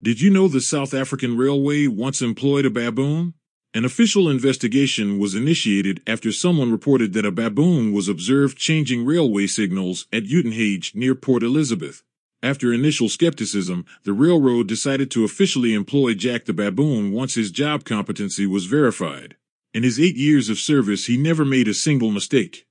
Did you know the South African Railway once employed a baboon? An official investigation was initiated after someone reported that a baboon was observed changing railway signals at Uitenhage near Port Elizabeth. After initial skepticism, the railroad decided to officially employ Jack the Baboon once his job competency was verified. In his 8 years of service, he never made a single mistake.